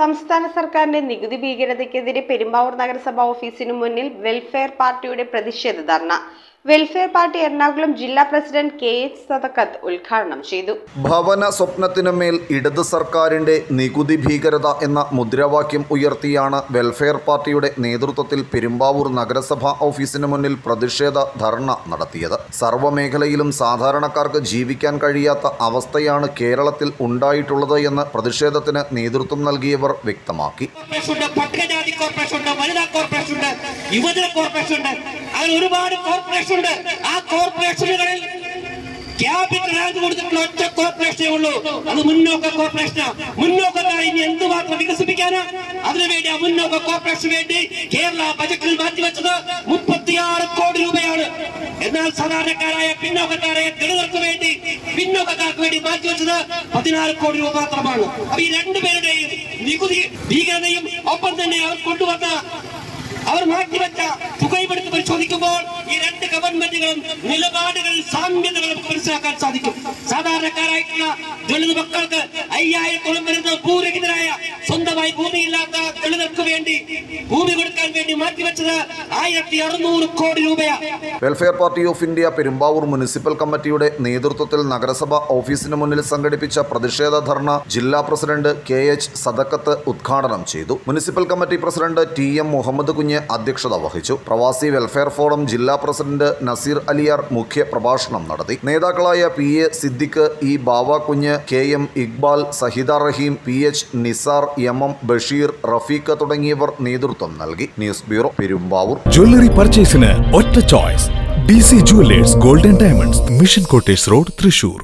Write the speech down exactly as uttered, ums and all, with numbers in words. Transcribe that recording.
സംസ്ഥാന സർക്കാരിന്റെ നികുതി ഭീകരതയ്ക്കെതിരെ പെരുമ്പാവൂർ നഗരസഭാ ഓഫീസിനു മുന്നിൽ വെൽഫെയർ പാർട്ടിയുടെ പ്രതിഷേധ ധർണ. വെൽഫെയർ പാർട്ടി എറണാകുളം ജില്ലാ പ്രസിഡന്റ് കെ എച്ച് സദക്കത്ത് ഉദ്ഘാടനം ചെയ്തു. ഭവന സ്വപ്നത്തിനുമേൽ ഇടത് സർക്കാരിന്റെ നികുതി ഭീകരത എന്ന മുദ്രാവാക്യം ഉയർത്തിയാണ് വെൽഫെയർ പാർട്ടിയുടെ നേതൃത്വത്തിൽ പെരുമ്പാവൂർ നഗരസഭാ ഓഫീസിന് മുന്നിൽ പ്രതിഷേധ ധർണ നടത്തിയത്. സർവ്വമേഖലയിലും സാധാരണക്കാർക്ക് ജീവിക്കാൻ കഴിയാത്ത അവസ്ഥയാണ് കേരളത്തിൽ ഉണ്ടായിട്ടുള്ളത് എന്ന് പ്രതിഷേധത്തിന് നേതൃത്വം നൽകിയവർ വ്യക്തമാക്കി. സാധാരണക്കാരായ പിന്നോക്കക്കാരായ ദളിതർക്ക് വേണ്ടി പിന്നോക്കക്കാർക്ക് വേണ്ടി മാറ്റിവെച്ചത് പതിനാറ് കോടി രൂപ മാത്രമാണ്. അപ്പൊ ഈ രണ്ടുപേരുടെയും നികുതി ഭീകരതയും ഒപ്പം തന്നെ അവർ കൊണ്ടുവന്ന അവർ മാറ്റിവെച്ച തുകയെടുത്ത് പരിശോധിക്കുമ്പോൾ ഈ രണ്ട് ഗവൺമെന്റുകളും നിലപാടുകളിൽ സാമ്യതകൾ നമുക്ക് മനസ്സിലാക്കാൻ സാധിക്കും. സാധാരണക്കാരായിട്ടുള്ള ദളിത് മക്കൾക്ക് അയ്യായിരത്തോളം വരുന്ന ഭൂരഹിതരായ സ്വന്തമായി ഭൂമിയില്ലാത്ത ദളിതർക്ക് വേണ്ടി ഭൂമി കൊടുക്കാൻ വേണ്ടി മാറ്റിവെച്ചത് ആയിരത്തി അറുന്നൂറ് കോടി രൂപയാണ്. Welfare Party of India Perumbavoor municipal കമ്മിറ്റിയുടെ നേതൃത്വത്തിൽ നഗരസഭ ഓഫീസിന് മുന്നിൽ സംഘടിപ്പിച്ച പ്രതിഷേധ ധർണ ജില്ലാ പ്രസിഡന്റ് കെ എച്ച് സദക്കത്ത് ഉദ്ഘാടനം ചെയ്തു. Municipal committee president T M Muhammad Kunju അധ്യക്ഷത വഹിച്ചു. പ്രവാസി വെൽഫെയർ ഫോറം ജില്ലാ പ്രസിഡന്റ് നസീർ അലിയാർ മുഖ്യ പ്രഭാഷണം നടത്തി. നേതാക്കളായ P A Siddique, E Bava Kunju, K M Iqbal, Sahida Raheem, P H Nisar, M M Basheer, Rafeeq തുടങ്ങിയവർ നേതൃത്വം നൽകി. News bureau, Perumbavoor. ജ്വല്ലറി പർച്ചേസിന് ഒറ്റ choice, D C jewellers golden diamonds, mission quarters road, Thrissur.